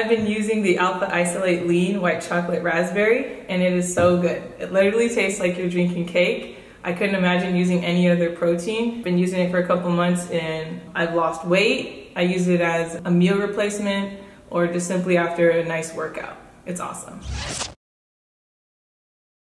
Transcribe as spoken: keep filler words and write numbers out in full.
I've been using the Alpha Isolate Lean White Chocolate Raspberry, and it is so good. It literally tastes like you're drinking cake. I couldn't imagine using any other protein. Been using it for a couple months and I've lost weight. I use it as a meal replacement or just simply after a nice workout. It's awesome.